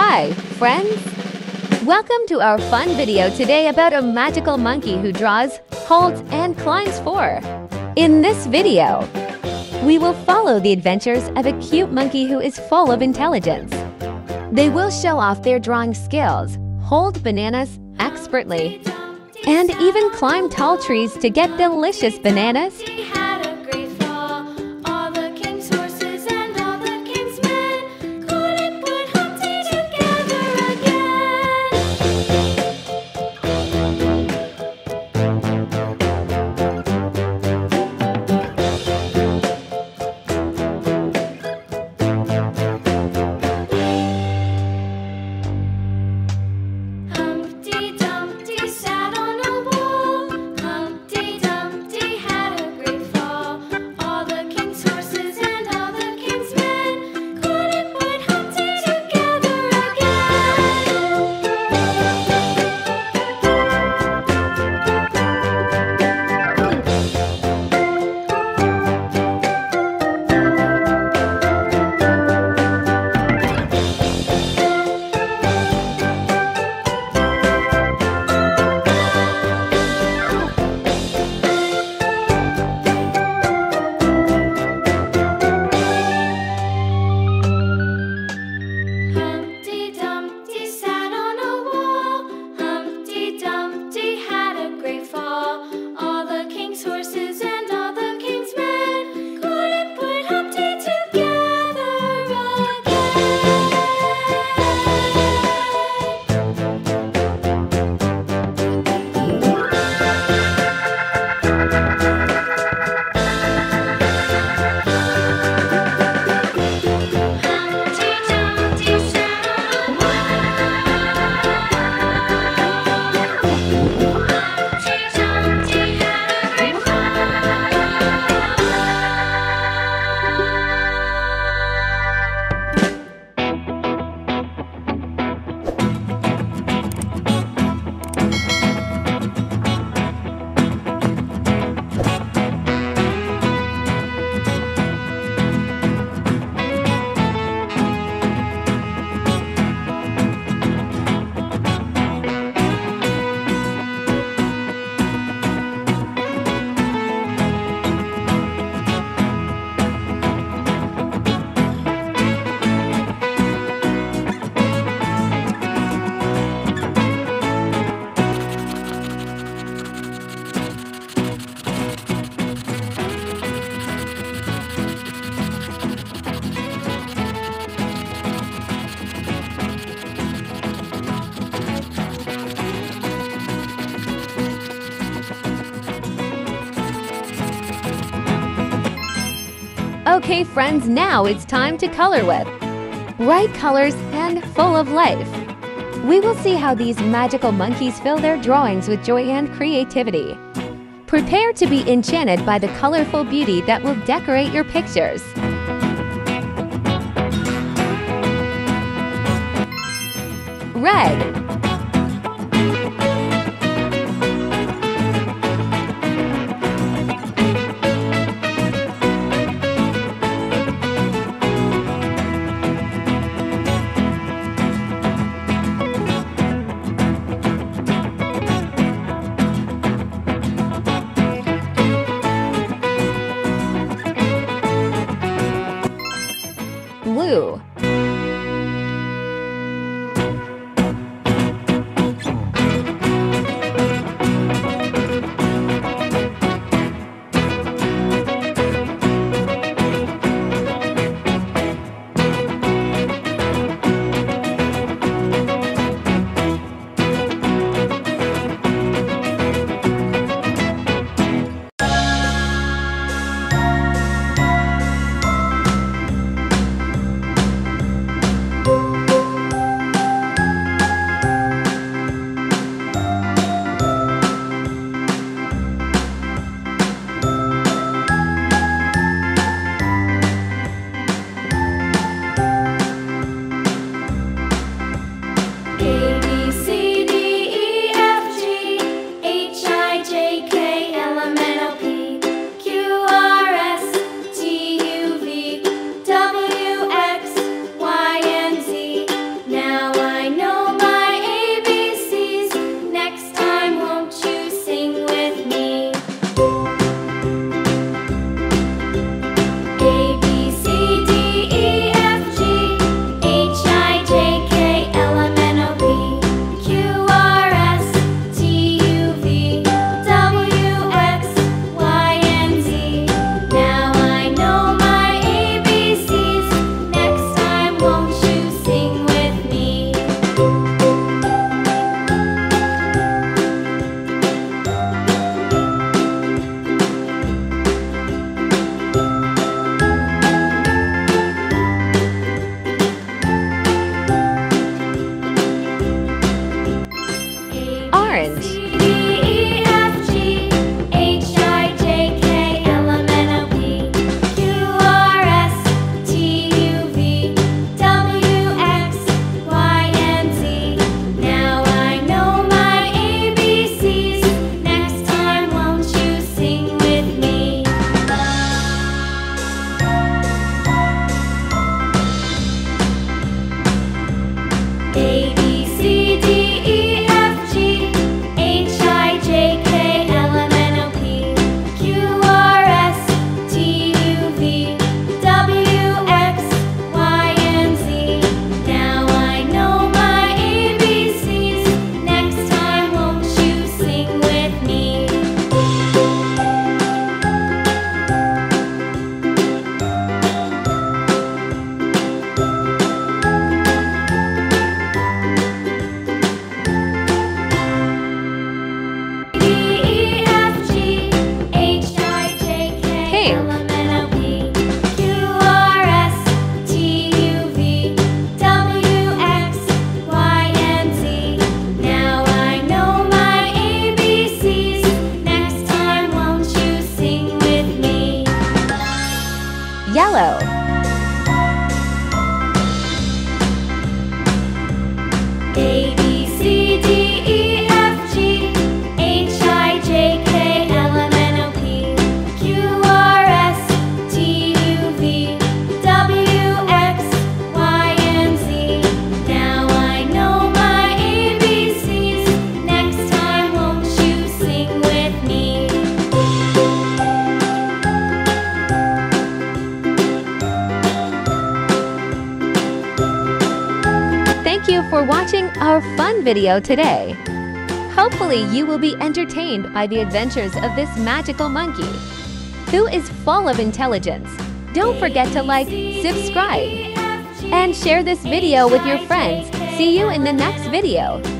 Hi, friends! Welcome to our fun video today about a magical monkey who draws, holds, and climbs for. In this video, we will follow the adventures of a cute monkey who is full of intelligence. They will show off their drawing skills, hold bananas expertly, and even climb tall trees to get delicious bananas. Okay friends, now it's time to color with bright colors and full of life. We will see how these magical monkeys fill their drawings with joy and creativity. Prepare to be enchanted by the colorful beauty that will decorate your pictures. Red. Blue. Thank you for watching our fun video today. Hopefully you will be entertained by the adventures of this magical monkey, who is full of intelligence. Don't forget to like, subscribe, and share this video with your friends. See you in the next video.